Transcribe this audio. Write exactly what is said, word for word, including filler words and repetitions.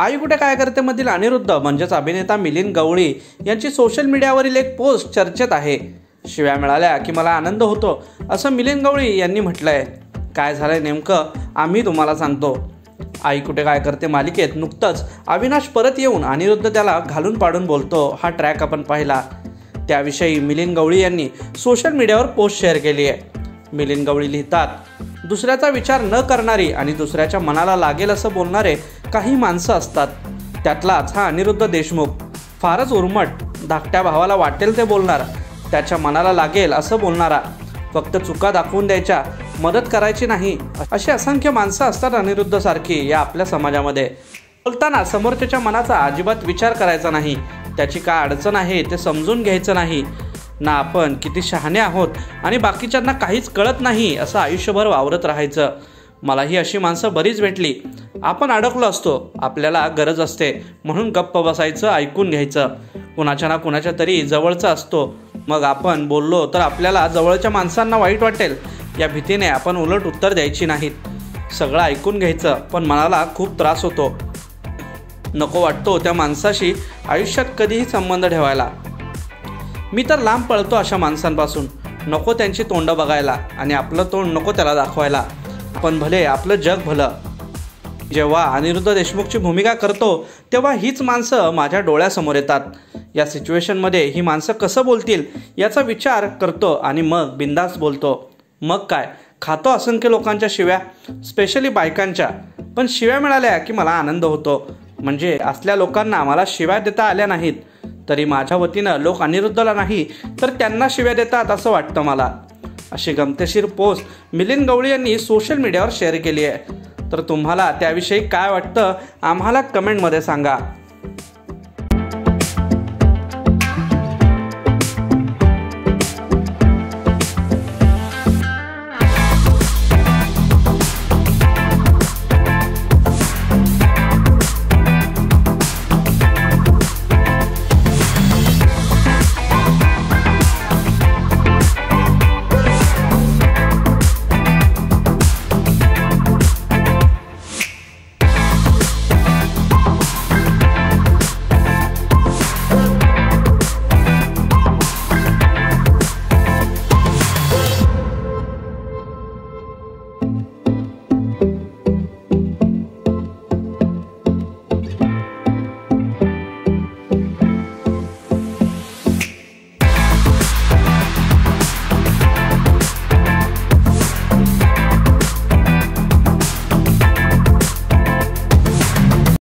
आई कुठे काय करते मधील अनिरुद्ध म्हणजेच अभिनेता मिलिंद गवळी यांची सोशल मीडियावरील एक पोस्ट चर्चेत आहे। शिव्या मिळाल्या की मला आनंद होतो असं मिलिंद गवळी यांनी म्हटलंय। काय झालंय नेमकं आम्ही तुम्हाला सांगतो। आई कुठे काय करते मालिकेत नुकतंच अविनाश परत येऊन अनिरुद्ध त्याला घालून पाडून बोलतो हा ट्रॅक आपण पाहिला। त्याविषयी मिलिंद गवळी यांनी सोशल मीडियावर पोस्ट शेअर केली आहे। मिलिंद गवळी लिहितात, दुसऱ्याचा विचार न करणारी आणि दुसऱ्याच्या मनाला लागेल असं बोलणारे काही माणसं असतात, त्यातलाच हा अनिरुद्ध देशमुख। फारच उर्मट, धाकट्या भावाला वाटेल ते बोलणार, त्याच्या मनाला लागेल असं बोलणारा, फक्त चुका दाखवून द्यायच्या, मदत करायची नाही, अशी असंख्य माणसं असतात अनिरुद्ध सारखी या आपल्या समाजामध्ये। बोलताना समोरच्याच्या मनाचा अजिबात विचार करायचा नाही, त्याची काय अडचण आहे ते समजून घ्यायचं नाही ना। आपण किती शहाणे आहोत आणि बाकीच्यांना काहीच कळत नाही असं आयुष्यभर वावरत राहायचं। मला ही अशी माणसं बरीच भेटली। आपण अडकलो असतो, आपल्याला गरज असते म्हणून गप्प बसायचं, ऐकून घ्यायचं। कुणाच्या ना कुणाच्या तरी जवळचा असतो, मग आपण बोललो तर आपल्याला जवळच्या माणसांना वाईट वाटेल या भीतीने आपण उलट उत्तर द्यायची नाहीत। सगळं ऐकून घ्यायचं, पण मनाला खूप त्रास होतो। नको वाटतो त्या माणसाशी आयुष्यात कधीही संबंध ठेवायला। मी तर लांब पळतो अशा माणसांपासून, नको त्यांची तोंड बघायला आणि आपलं तोंड नको त्याला दाखवायला। पण भले आपलं जग भलं। जेव्हा अनिरुद्ध देशमुखची भूमिका करतो तेव्हा हीच माणसं माझ्या डोळ्यासमोर येतात। या सिच्युएशनमध्ये ही माणसं कसं बोलतील याचा विचार करतो आणि मग बिंदास बोलतो। मग काय, खातो असंख्य लोकांच्या शिव्या, स्पेशली बायकांच्या। पण शिव्या मिळाल्या की मला आनंद होतो, म्हणजे असल्या लोकांना मला शिव्या देता आल्या नाहीत। तरी माझ्या वतीनं लोक अनिरुद्धला नाही तर त्यांना शिव्या देतात असं वाटतं मला। अशी गमतीशीर पोस्ट मिलिंद गवळी यांनी सोशल मीडियावर शेअर केली आहे। तर तुम्हाला त्याविषयी काय वाटतं आम्हाला कमेंटमध्ये सांगा।